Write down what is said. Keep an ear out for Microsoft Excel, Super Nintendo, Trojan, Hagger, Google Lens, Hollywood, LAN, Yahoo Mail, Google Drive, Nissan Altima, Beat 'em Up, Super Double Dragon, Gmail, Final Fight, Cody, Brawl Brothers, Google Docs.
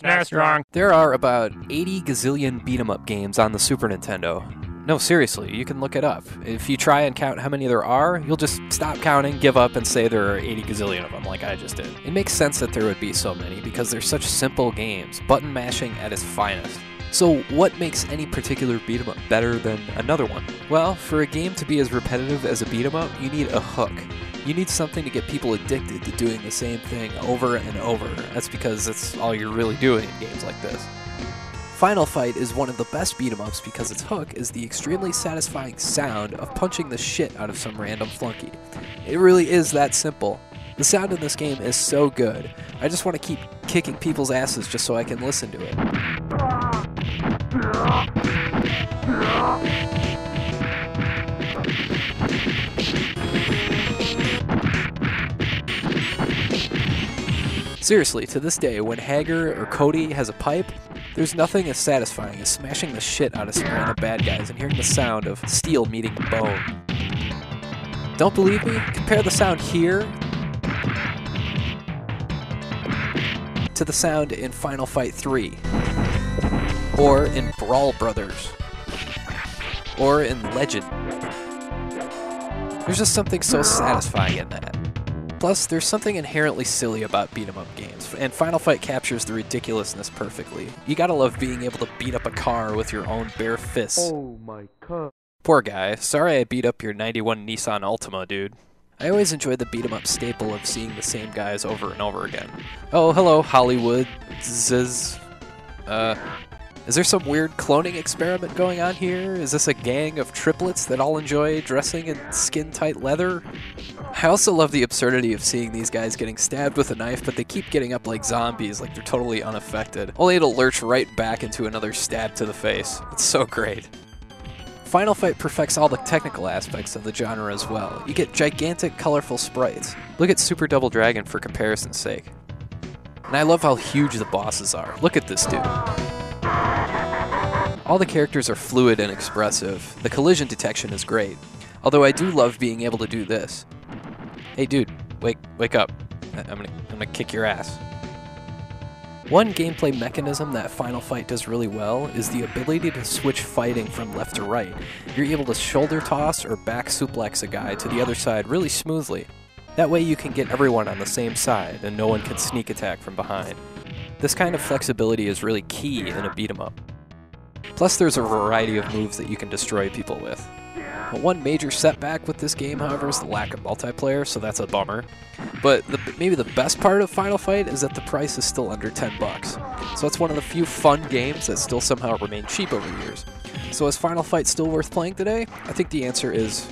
That's wrong. There are about 80 gazillion beat-em-up games on the Super Nintendo. No, seriously, you can look it up. If you try and count how many there are, you'll just stop counting, give up, and say there are 80 gazillion of them like I just did. It makes sense that there would be so many because they're such simple games, button mashing at its finest. So what makes any particular beat-em-up better than another one? Well, for a game to be as repetitive as a beat-em-up, you need a hook. You need something to get people addicted to doing the same thing over and over. That's because that's all you're really doing in games like this. Final Fight is one of the best beat-em-ups because its hook is the extremely satisfying sound of punching the shit out of some random flunky. It really is that simple. The sound in this game is so good. I just want to keep kicking people's asses just so I can listen to it. Seriously, to this day, when Hagger or Cody has a pipe, there's nothing as satisfying as smashing the shit out of some random bad guys and hearing the sound of steel meeting bone. Don't believe me? Compare the sound here to the sound in Final Fight 3, or in Brawl Brothers, or in Legend. There's just something so satisfying in that. Plus, there's something inherently silly about beat-em-up games, and Final Fight captures the ridiculousness perfectly. You gotta love being able to beat up a car with your own bare fists. Oh my god. Poor guy, sorry I beat up your '91 Nissan Altima, dude. I always enjoy the beat-em-up staple of seeing the same guys over and over again. Oh, hello, Hollywood. Is there some weird cloning experiment going on here? Is this a gang of triplets that all enjoy dressing in skin-tight leather? I also love the absurdity of seeing these guys getting stabbed with a knife, but they keep getting up like zombies, like they're totally unaffected, only to lurch right back into another stab to the face. It's so great. Final Fight perfects all the technical aspects of the genre as well. You get gigantic, colorful sprites. Look at Super Double Dragon for comparison's sake. And I love how huge the bosses are. Look at this dude. All the characters are fluid and expressive. The collision detection is great, although I do love being able to do this. Hey dude, wake up. I'm gonna kick your ass. One gameplay mechanism that Final Fight does really well is the ability to switch fighting from left to right. You're able to shoulder toss or back suplex a guy to the other side really smoothly. That way you can get everyone on the same side and no one can sneak attack from behind. This kind of flexibility is really key in a beat-em-up. Plus there's a variety of moves that you can destroy people with. But one major setback with this game, however, is the lack of multiplayer, so that's a bummer. But maybe the best part of Final Fight is that the price is still under $10. So it's one of the few fun games that still somehow remain cheap over the years. So is Final Fight still worth playing today? I think the answer is...